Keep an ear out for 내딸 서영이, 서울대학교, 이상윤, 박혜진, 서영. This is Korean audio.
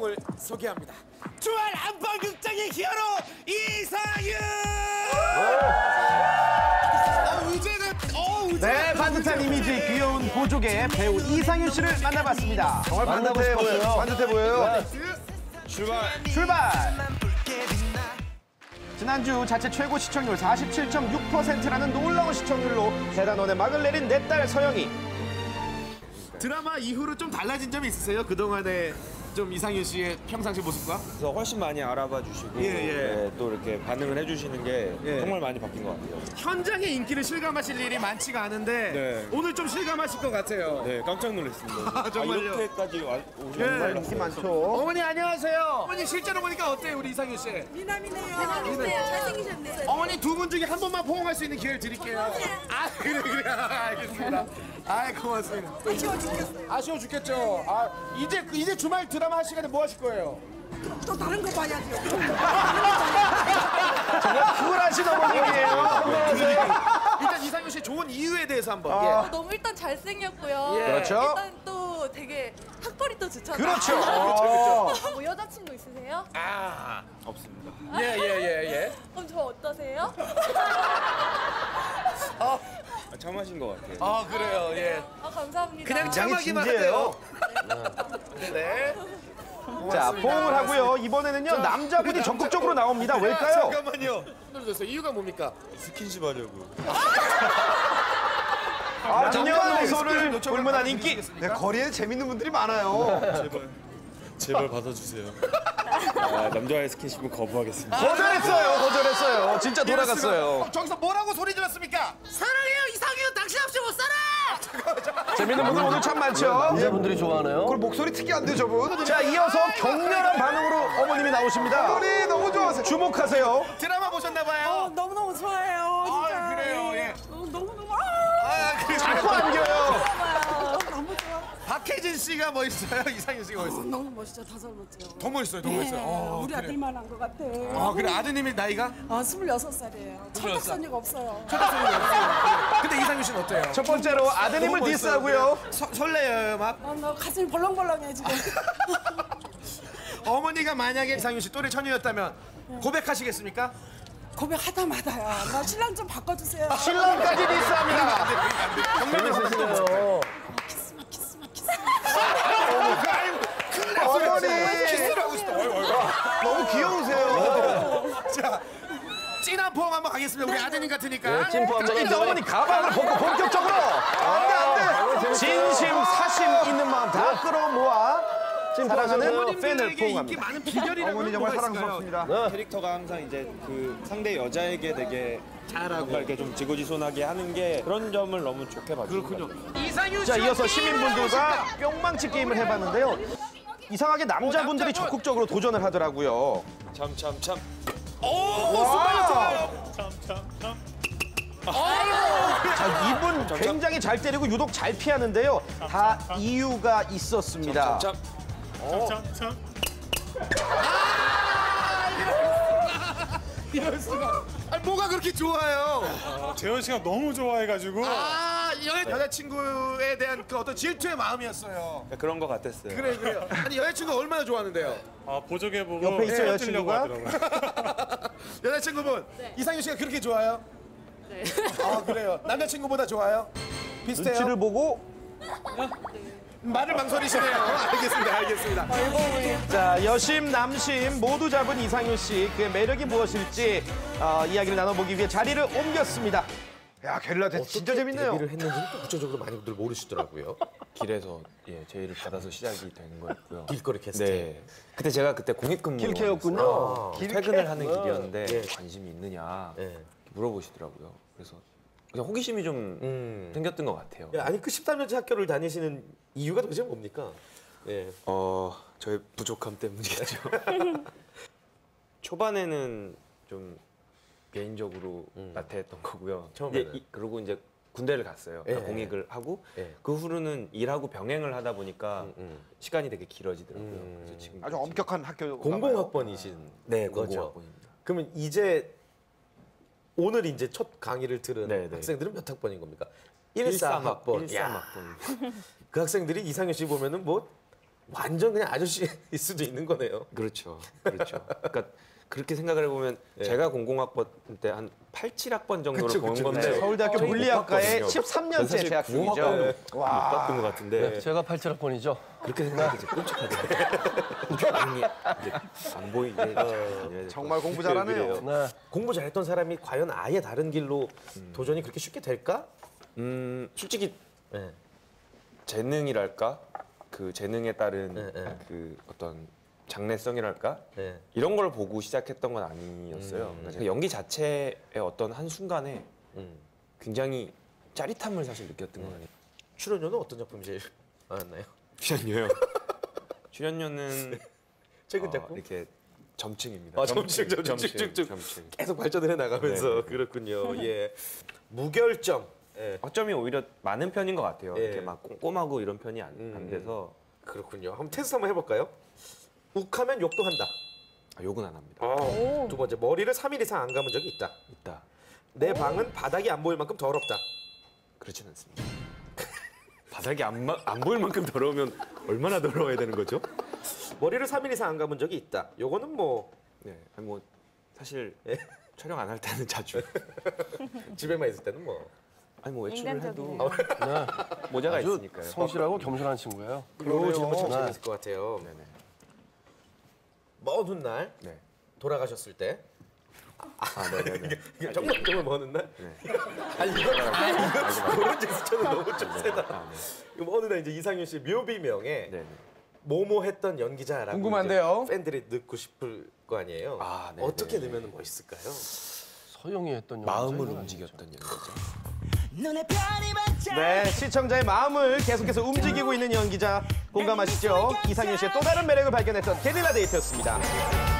주인공을 소개합니다. 주말 안방극장의 히어로 이상윤! 네, 반듯한 이미지, 귀여운 보조개 배우 이상윤 씨를 만나봤습니다. 정말 반듯해 보여요. 반듯해 보여요. 출발! 지난주 자체 최고 시청률 47.6%라는 놀라운 시청률로 대단원의 막을 내린 내 딸 서영이. 드라마 이후로 좀 달라진 점이 있으세요? 그동안의 좀 이상윤 씨의 평상시 모습과? 그래서 훨씬 많이 알아봐 주시고 예, 또 이렇게 반응을 해주시는 게 정말 많이 바뀐 것 같아요. 현장의 인기를 실감하실 일이 많지가 않은데 오늘 좀 실감하실 것 같아요. 네, 깜짝 놀랐습니다. 아, 정말요? 이렇게까지 오셨나요? 인기 많죠. 어머니 안녕하세요. 어머니 실제로 보니까 어때요 우리 이상윤 씨? 미남이네요. 미남이세요. 잘생기셨네요. 어머니 두 분 중에 한 번만 포옹할 수 있는 기회를 드릴게요. 아 그래 알겠습니다. 아이 고맙습니다. 아쉬워 죽겠어요. 아쉬워 죽겠죠. 아 이제 주말 드라마 할 시간에 뭐 하실 거예요? 또 다른 거 봐야죠. 정말 쿨하신 어머니예요. 일단 이상윤 씨 좋은 이유에 대해서 한번. 너무 일단 잘생겼고요. 그렇죠. 일단 또 되게 학벌이 또 좋잖아요. 그렇죠. 그렇죠. 뭐 여자친구 있으세요? 아 없습니다. 예. 그럼 저 어떠세요? 참하신 것 같아요. 아 그래요, 예. 아 감사합니다. 그냥 참하기만 해요. 네. 자 포옹을 하고요. 이번에는요 남자분이 적극적으로 나옵니다. 왜일까요? 잠깐만요. 힘들었어요. 이유가 뭡니까? 스킨십 하려고. 아 남녀 소를 불문한 인기. 네, 거리에 재밌는 분들이 많아요. 제발 받아주세요. 아, 남자와의 스킨십은 거부하겠습니다. 거절했어요. 진짜 돌아갔어요. 저기서 뭐라고 소리 질렀습니까? 사랑해요 이상윤, 당신 없이 못 살아. 재밌는 분들 오늘 참 많죠. 남자분들이 좋아하나요? 그걸 목소리 특이한데 저분. 자 이어서 격렬한 반응으로 어머님이 나오십니다. 어머니 너무 좋아하세요. 주목하세요. 드라마 보셨나봐요. 너무너무 좋아해요. 진짜. 아 그래요. 예. 너무너무. 그래요. 자꾸 안겨요. 너무 좋아. 박혜진 씨가 멋있어요? 이상윤 씨가 멋있어요? 너무 멋있죠. 다 젊었죠. 더 멋있어요. 우리 아들만 한 것 같아. 아 그래? 아드님이 나이가? 26살이에요. 초딱선이가 없어요. 초딱선이가 없어요. 근데 이상윤 씨는 어때요? 첫 번째로 아드님을 디스하고요. 설레요 막? 나 가슴이 벌렁벌렁해 지금. 어머니가 만약에 이상윤 씨 또래 처녀였다면 고백하시겠습니까? 고백하다마다야. 나 신랑 좀 바꿔주세요. 신랑까지 디스합니다. 정말 멋있어요. 어머니 키스를 하고 싶다. 너무 귀여우세요. 자, 찐한 포함 한번 가겠습니다. 우리 아드님 같으니까. 찐 어머니 가방을 벗고 본격적으로. 안돼. 진심 사심 있는 마음 다 끌어모아 사랑하는 팬을 포함합니다. 어머니 정말 사랑스럽습니다. 캐릭터가 항상 이제 그 상대 여자에게 되게 잘하고 이렇게 좀 지고지손하게 하는 게 그런 점을 너무 좋게 봐주는 것 같아요. 자, 이어서 시민분들과 뿅망치 게임을 해봤는데요. 이상하게 남자분들이 적극적으로 도전을 하더라고요. 참. 오, 수고하셨어요. 참. 자, 이분 굉장히 잘 때리고 유독 잘 피하는데요. 다 이유가 있었습니다. 참. 이럴 수가. 아니 뭐가 그렇게 좋아요? 재현 씨가 너무 좋아해가지고. 여자친구에 대한 그 어떤 질투의 마음이었어요. 그런 거 같았어요. 그래요. 아니 여자친구 얼마나 좋아하는데요? 아 보조개 보고 옆에 있어 여자친구가 하더라고요. 여자친구분 이상윤 씨가 그렇게 좋아요? 네. 아 그래요. 남자친구보다 좋아요? 비슷해요. 눈치를 보고. 말을 망설이시네요. 알겠습니다. 자, 여심, 남심 모두 잡은 이상윤 씨, 그의 매력이 무엇일지 이야기를 나눠보기 위해 자리를 옮겼습니다. 야, 게릴라 대체 진짜 재밌네요. 데뷔를 했는지는 또 구체적으로 많이들 모르시더라고요. 길에서 제의를 받아서 시작이 된 거였고요. 길거리 캐스팅. 네. 그때 제가 공익근무. 길캐였군요. 퇴근을 하는 길이었는데 관심이 있느냐 물어보시더라고요. 그래서 그냥 호기심이 좀 생겼던 것 같아요. 아니 그 13년째 학교를 다니시는 이유가 도대체 뭡니까? 저의 부족함 때문이겠죠. 초반에는 좀 개인적으로 나태했던 거고요. 처음에는. 그리고 이제 군대를 갔어요. 그러니까 공익을 하고 그 후로는 일하고 병행을 하다 보니까 시간이 되게 길어지더라고요. 그래서 지금 아주 엄격한 학교. 공공학번이신. 네, 공공학번입니다. 그러면 이제 오늘 이제 첫 강의를 들은 학생들은 몇 학번인 겁니까? 13학번. 그 학생들이 이상윤 씨 보면은 뭐 완전 그냥 아저씨일 수도 있는 거네요. 그렇죠. 그렇죠. 그러니까 그렇게 생각을 해보면 예. 제가 00학번 때 한 87학번 정도를 본 건데 네. 서울대학교 물리학과의 13년째 대학생이죠. 못 봤던 것 같은데 네. 제가 87학번이죠. 그렇게 생각하지 끔찍하게 안 보이게 정말 공부 잘하네요. 네. 공부 잘했던 사람이 과연 아예 다른 길로 도전이 그렇게 쉽게 될까? 솔직히 네. 재능이랄까? 그 재능에 따른 네. 그 어떤 장래성이랄까? 네. 이런 걸 보고 시작했던 건 아니었어요. 그러니까 연기 자체의 어떤 한순간에 굉장히 짜릿함을 사실 느꼈던 건 아니에요. 출연료는 어떤 작품이 제일 많았나요? 출연료요? 출연료는 최근 작품? 이렇게 점층입니다. 아, 점층. 계속 발전을 해나가면서. 네. 그렇군요. 예. 무결점. 예. 허점이 오히려 많은 편인 것 같아요. 예. 이렇게 막 꼼꼼하고 이런 편이 안 돼서. 그렇군요. 한번 테스트 한번 해볼까요? 욱하면 욕도 한다. 아, 욕은 안 합니다. 아, 두 번째, 머리를 3일 이상 안 감은 적이 있다. 있다. 내 방은 바닥이 안 보일 만큼 더럽다. 그렇진 않습니다. 바닥이 안 보일 만큼 더러우면 얼마나 더러워야 되는 거죠? 머리를 3일 이상 안 감은 적이 있다. 요거는 뭐... 네, 아니 뭐 사실 네. 촬영 안 할 때는 자주. 집에만 있을 때는 뭐... 아니 뭐 외출을 해도 네. 모자가 있으니까요. 성실하고 겸손한 친구예요. 요 질문 참 재밌을 것 같아요. 네네. 먼 훗날 네. 돌아가셨을 때 네네네. 정말 먼 훗날? 네. 아니 이거 그런 제스처는 너무 좀 세다. 어느 날 이제 이상윤 씨 묘비명에 네네. 뭐뭐 했던 연기자라고 궁금한데요? 팬들이 넣고 싶을 거 아니에요? 아, 어떻게 넣으면 멋있을까요? 서영이 했던 연기자. 마음을 움직였던 연기자. 네, 시청자의 마음을 계속해서 움직이고 있는 연기자 공감하시죠? 이상윤 씨의 또 다른 매력을 발견했던 게릴라 데이트였습니다.